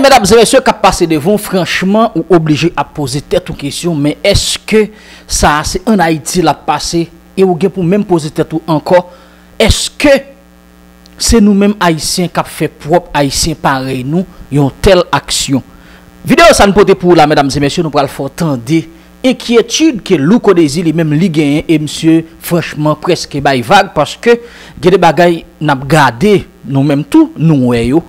bagaille, mesdames et messieurs, qui passent devant, franchement, ou obligé à poser tête ou question, mais est-ce que ça, c'est en Haïti la passé, et ou bien pour même poser tête ou encore, est-ce que c'est nous-mêmes Haïtiens qui avons fait propre Haïtiens pareil, nous, une telle action? Vidéo ça nous porte pour là, mesdames et messieurs, nous pourrons faire entendre inquiétude que Louko Désy lui-même li gagné et monsieur franchement presque bail vague parce que il y a des bagailles n'a gardé nous-mêmes tout nous yo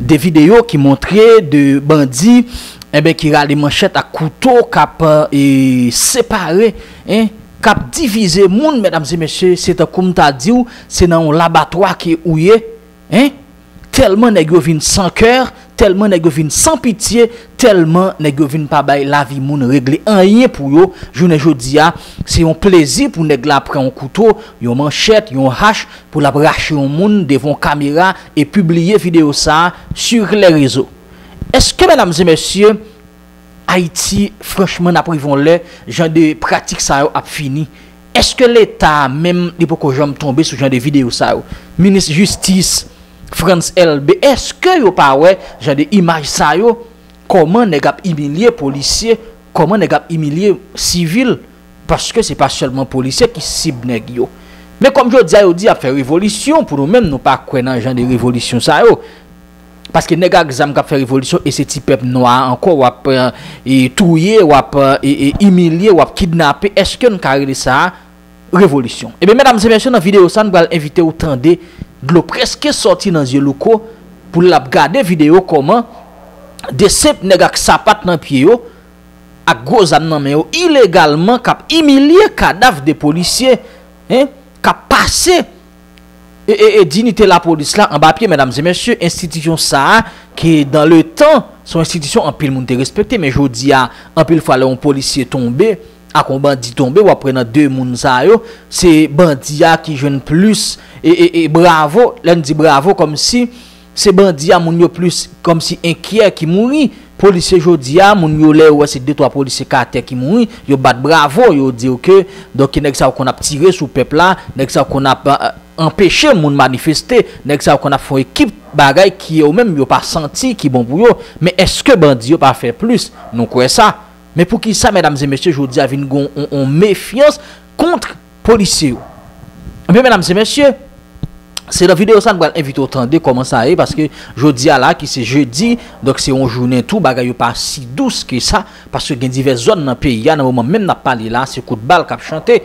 des vidéos qui montraient de bandits et ben qui ralent manchette à couteau cap et séparé hein cap diviser monde mesdames et messieurs c'est comme t'as dit c'est dans un laboratoire qui ouye hein tellement nèg yo vinn sans cœur, tellement nèg yo vinn sans pitié, tellement nèg yo vinn pa bay la vie moun régler rien pour yo. Journée jodi a, c'est un plaisir pour nèg la prendre un couteau, une manchette, une hache pour la racher un monde devant caméra et publier vidéo ça sur les réseaux. Est-ce que mesdames et messieurs, Haïti franchement n'a pas vont le genre de pratique ça a fini? Est-ce que l'État même il pas que j'aime tomber sur genre de vidéo ça? Ministre justice France LB, est-ce que vous parlez de l'image ça yo? Comment nèg ap humilier policiers? Comment nèg ap humilier civils? Parce que ce n'est pas seulement policiers qui ciblent nèg yo. Mais comme je dis, vous dit à faire révolution, pour nous-mêmes, nous pas croire dans le genre de révolution ça yo. Parce que nèg exam qui fait révolution et c'est type peuple noir encore, ou touyer, ou humilier, ou kidnapper. Est-ce que nous carré ça révolution? Et bien, mesdames et messieurs, dans la vidéo, ça, nous allons inviter au temps de l'eau presque sorti dans les locaux pour la regarder vidéo comment des simples nègres qui sapate dans pied yo à gros âme nan men yo illégalement cap humilier cadavre des policiers hein cap passer et dignité la police là en bas pied mesdames et messieurs institution ça qui dans le temps son institution en pile monde respecté mais jodi a en pile fois un policier tombé à qu'on bandit tomber ou après dans deux moun ça yo c'est bandia qui jeune plus et bravo l'on dit bravo comme si c'est bandia moun yo plus comme si inquiet qui mouri policier jodia moun yo lè ou c'est deux trois policiers carter qui mouri yo bat bravo yo dit OK donc nèg ça qu'on a tiré sur peuple là nèg ça qu'on a empêché moun manifester nèg ça qu'on a fait équipe bagaille qui ou même yo pas senti qui bon pour yo mais est-ce que bandi yo pas fait plus nous croyons ça. Mais pour qui ça, mesdames et messieurs, je vous dis, on méfiance contre les policiers. Mais mesdames et messieurs, c'est la vidéo ça, nous allons inviter au temps de comment ça est, parce que je dis à là, qui c'est jeudi, donc c'est une journée tout, bagaille pas si douce que ça, parce que il y a diverses zones dans le pays, dans le moment même, n'a pas parlé là, c'est coup de balle qui a chanté.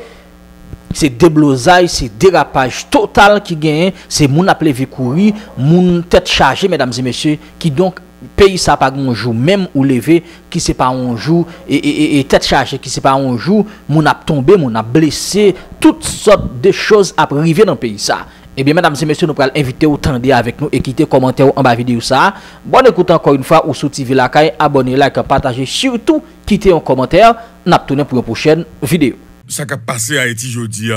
C'est déblosaille, c'est dérapage total qui gagne, c'est moun appelé Vikouri, moun tête chargée, mesdames et messieurs, qui donc pays ça pas un jour même ou levé qui c'est pas un jour et tête chargée qui c'est pas un jour, moun a tombé, moun a blessé, toutes sortes de choses à arriver dans le pays ça. Eh bien, mesdames et messieurs, nous allons inviter ou tendre avec nous et quitter commentaire en bas vidéo ça. Bonne écoute encore une fois ou sous TV Lakay, abonnez, like, partagez, surtout quittez un commentaire, n'a tourné pour une prochaine vidéo. Ça qui a passé à Haïti aujourd'hui.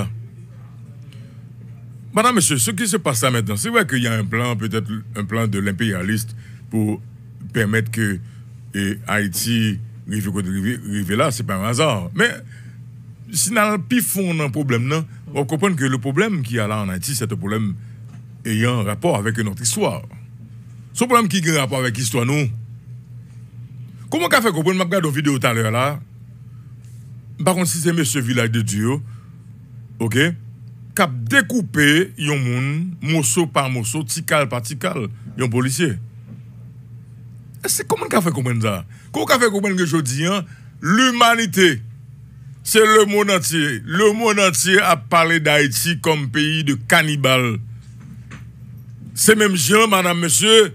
Madame, monsieur, ce qui se passe là maintenant, c'est vrai qu'il y a un plan, peut-être un plan de l'impérialiste pour permettre que Haïti arrive là, c'est pas un hasard. Mais si nous avons plus fond dans le problème, non, on comprend que le problème qu'il y a là en Haïti, c'est un problème ayant un rapport avec notre histoire. Ce problème qui a un rapport avec l'histoire, nous. Comment on fait comprendre, je regarde une vidéo tout à l'heure là. Par contre, si c'est monsieur village de Dieu, ok, cap découper yon moun, morceau par morceau, tical par tical, yon policier. C'est comment qu'on fait comprendre ça? Comment qu'on fait comprendre que je dis, hein, l'humanité, c'est le monde entier. Le monde entier a parlé d'Haïti comme pays de cannibales. C'est même Jean, madame, monsieur,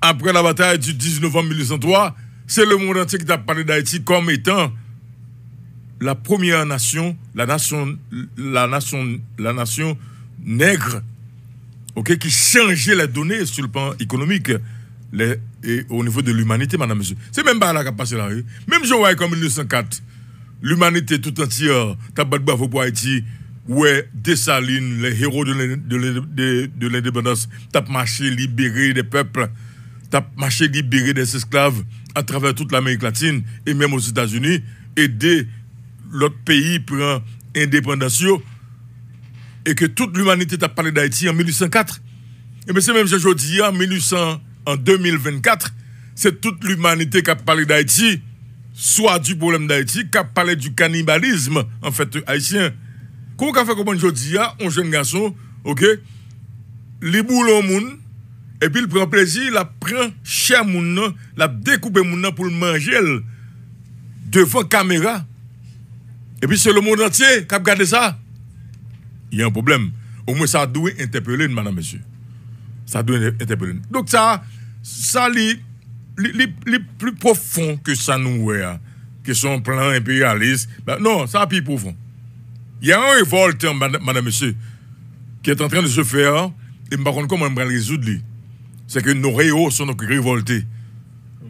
après la bataille du 19 novembre 1803, c'est le monde entier qui a parlé d'Haïti comme étant la première nation, la nation nègre, ok, qui changeait les données sur le plan économique et au niveau de l'humanité, madame, monsieur. C'est même pas là qu'a passé la rue. Même je vois comme 1904, l'humanité tout entière, tabat bravo pour Haïti, ouais, Dessalines, les héros de l'indépendance, tap marché libéré des peuples, tap marché libéré des esclaves à travers toute l'Amérique latine et même aux États-Unis, aider l'autre pays prend indépendance et que toute l'humanité t'a parlé d'Haïti en 1804. Et bien c'est même aujourd'hui en 2024, c'est toute l'humanité qui a parlé d'Haïti, soit du problème d'Haïti, qui a parlé du cannibalisme, en fait, haïtien. Qu'on a fait comme je dis, un jeune garçon, ok, les boulons moun, et puis il prend plaisir, il prend cher moun, il découpe moun pour le manger devant caméra. Et puis c'est le monde entier qui a regardé ça. Il y a un problème. Au moins, ça doit interpeller, madame, monsieur. Ça doit interpeller. Donc, ça, les plus profond que ça nous est, que son plan impérialiste. Bah, non, ça, plus profond. Il y a un révolte, madame, monsieur, qui est en train de se faire, et par contre, comment on va le résoudre? C'est que nos réaux sont donc révoltés.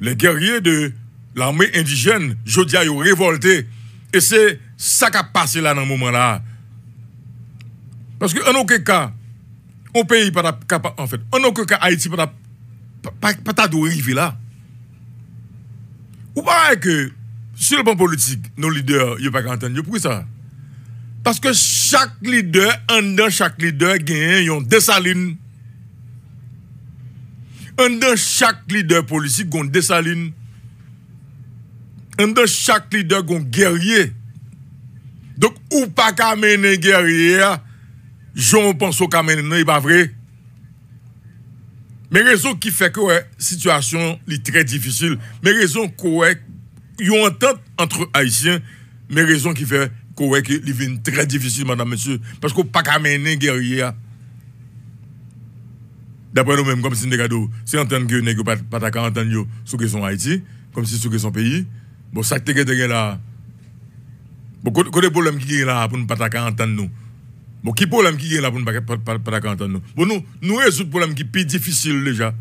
Les guerriers de l'armée indigène, je dis, ils sont révoltés. Et c'est ça qui a passé là, dans ce moment-là. Parce qu'en aucun cas, on pays pas capable, en fait, en aucun cas, Haïti pas d'arriver là. Ou pas que, sur le plan politique, nos leaders, ils ne peuvent pas entendre. Pourquoi ça? Parce que chaque leader, en dedans chaque leader, il y a des salines. En dedans chaque leader politique, il y a des salines. En dedans chaque leader, il y a des guerriers. Donc, ou pas qu'à mener guerriers. Je pense au Cameroun, non, il n'est pas vrai. Mais raison qui fait que la situation est très difficile, mais raison qu'il y a une entente entre Haïtiens, mais raison qui fait que les vient très difficile, madame, monsieur, parce qu'on pas Cameroun guerrier. D'après nous-mêmes, comme si nous c'est entendre que nous n'avons pas entendre ceux qui sont Haïti, comme si ceux qui sont pays. Bon, ça qui est là. Bon, quel est le problème qui est là pour ne pas entendre nous? Bon, qui problème qui est là pour nous pas entendre nous? Bon, nous résoudre le problème qui est plus difficile déjà.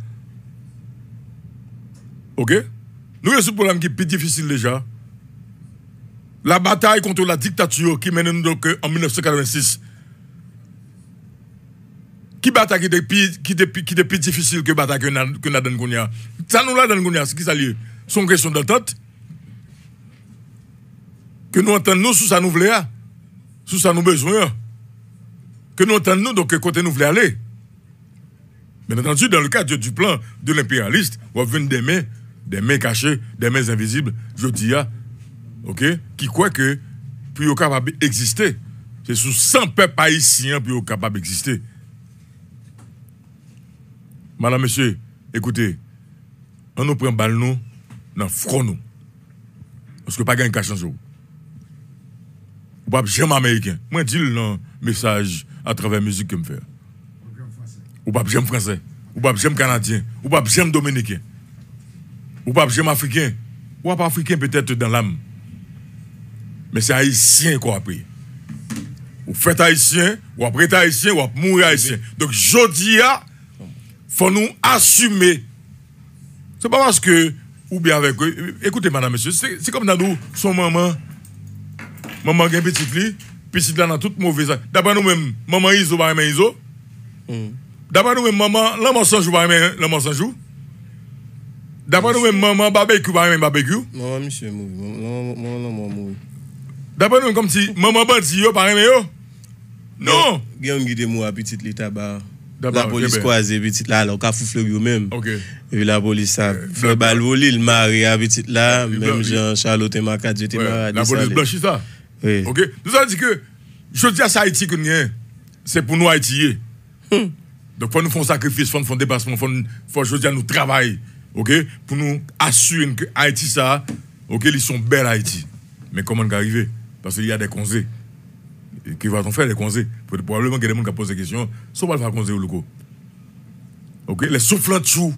Ok? Nous résoudre le problème qui est plus difficile déjà. La bataille contre la dictature qui mène nous donc en 1986. Qui bataille qui est plus difficile que la bataille que nous avons donné? Ça nous l'a donné, ce qui s'est lié. C'est une question d'entente. Que nous entendons sous ça nous voulons, sous ça nous besoin. Que nous entendons, donc, côté nous voulons aller. Bien entendu, dans le cadre du plan de l'impérialiste, on va venir des mains cachées, des mains invisibles, je dis, ok, qui croit que, puis on est capable d'exister. C'est sous 100 peuples haïtiens, puis on est capable d'exister. Madame, monsieur, écoutez, on nous prend balle, nous, dans le front, nous. Parce que pas gagner cash en jour. Ou pas jamais américain. Moi, dis le message à travers la musique que me fait. Ou pas j'aime français, ou pas j'aime canadien, ou pas j'aime dominicain, ou pas j'aime africain, ou pas africain peut-être dans l'âme. Mais c'est haïtien qu'on a appris. Ou fait haïtien, ou après haïtien, ou mourir haïtien. Donc je dis, il faut nous assumer. C'est pas parce que, ou bien avec eux, écoutez madame, monsieur, c'est comme dans nous, son maman qui a un petit lit. Puis là dans toute mauvaise. D'abord nous-mêmes, maman Iso va aimer Iso. D'abord nous-mêmes, maman, la mensonge va aimer la mensonge. D'abord nous-mêmes, maman, barbecue va aimer barbecue. Non, monsieur, non. D'abord nous-mêmes, comme si maman bandit, va aimer yo. Non. Guillaume guide moi, petit lit tabac. La police croise, petit là, alors qu'a foufle lui-même. Ok. Et la police a fait balle volée, le mari, petit là, même Jean-Charlotte et Macat, j'étais marié. La police blanchit ça. Oui. Ok, nous avons dit que je dis à ça Haïti que c'est pour nous Haïtiens. Donc faut nous faire un sacrifice, faut nous faire un dépassement, faut je dis à nous travailler, ok, pour nous assurer que Haïti ça, ok, ils sont belles Haïti. Mais comment nous arriver? Parce qu'il y a des conseils. Et qui va-t-on faire des conseils? Probablement qu'il y a des gens qui posent des questions. Sauf pas faire conseil au Louko. Ok, les soufflants de chou.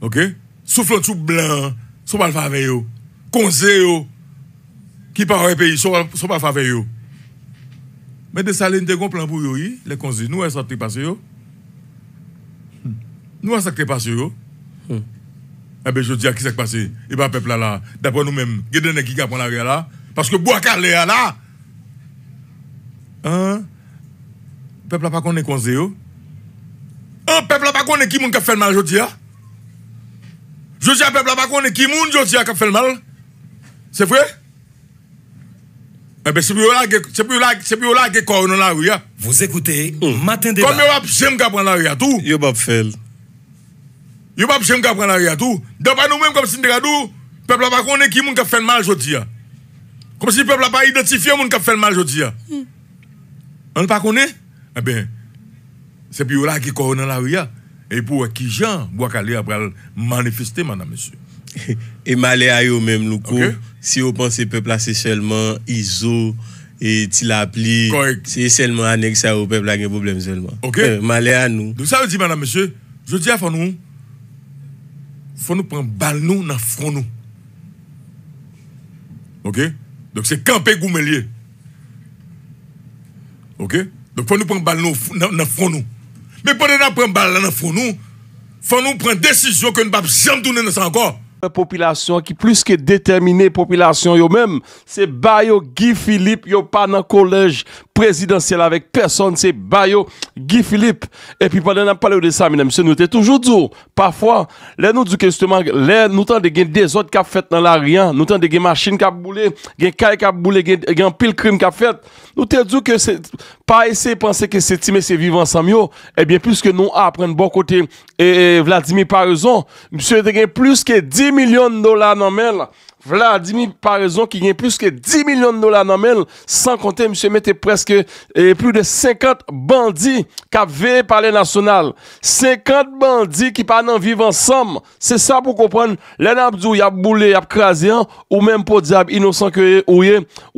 Ok, soufflants de chou blancs. Sauf pas le faire avec eux. Conseils. Qui parle au pays, sont pas favorables. Mais des salines de gon plan pour eux, les conseils, nous, ça qui passe. Nous, ça qui passe. Eh bien, je dis à qui ça qui passe. Et pas peuple là. D'après nous-mêmes, il y a des gens qui prennent la guerre là. Parce que Boakale là, hein, peuple n'a pas qu'on est conseil. Un peuple n'a pas qu'on est qui moun qui fait le mal, je dis. Je dis à peuple n'a pas qu'on est qui moun, je dis à qui fait le mal. C'est vrai? C'est plus là que quoi dans la rue. Vous écoutez, matin de la. Comme il y a un peu de temps, il y a tout. Il y a un peu de temps. Yo pas besoin de prendre l'arrière tout. Donc pas nous même comme si nous peuple là pas connaît qui moun qui fait mal jodi a. Comme si peuple là pas identifié moun qui fait mal jodi a. On pas connaît. Eh ben c'est puis là qui corps dans la rue et pour qui Jean Boakale après manifester madame monsieur. Et malé à eux même Louko, si vous pensez peuple là c'est seulement iso et tilapli, c'est seulement annexe ça au peuple là un problème seulement. OK. Malé à nous. Donc ça veut dire madame monsieur, je dis à nous faut nous prendre balle nous dans front nous. OK? Donc c'est camper Goumelier. OK? Donc faut nous prendre balle nous dans front nous. Mais pendant qu'on prend balle dans front nous, faut nous prendre décision que nous ne pouvons jamais tourner dans ça encore. La population qui plus que déterminée, population yo même, c'est Bayo Guy Philippe, yo pas dans collège présidentiel avec personne, c'est Bayo Guy Philippe. Et puis pendant qu'on parle de ça, mesdames, nous était toujours dur. Parfois, là nous dit que justement, là nous tendez gain des autres qui fait dans la rien, nous tendez gain machine qui a boulé, gain caille qui a boulé, gain pile crime qui a fait. Nous te dit que c'est pas essayer penser que c'est timé c'est vivre ensemble yo. Eh bien puisque nous apprendre bon côté et Vladimir par raison, monsieur te gain plus que 10 millions de dollars dans mel. Vladimir par raison qui gagne plus que 10 millions de dollars dans mel, sans compter monsieur mettait presque plus de 50 bandits qui veillent par les nationales. 50 bandits qui pas en vivre ensemble. C'est ça pour comprendre. Les nabdou y a boulé, y a crasé ou même pour diable innocent que ou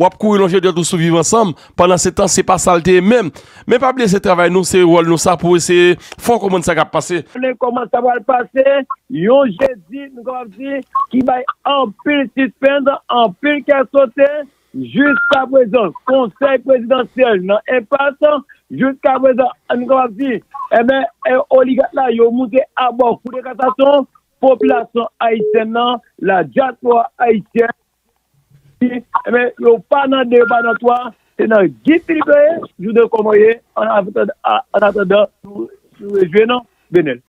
a courir longer de tout sous vivre ensemble. Pendant ce temps, c'est pas saleté même. Mais pas oublier ce travail nous c'est rôle nous ça pour essayer faut comment ça va passer. Comment ça va passer? Yo jeudi nous avons dit qui va en pile suspendre en pile qui a sauté jusqu'à présent conseil présidentiel non et passant jusqu'à présent nous avons dit eh ben oligarque là yo monté à bord pour des cassation population haïtienne non la diaspora haïtienne eh ben yo pas dans débat dans toi c'est dans Guy Philippe je de comment en attendant nous rejoignons Benel.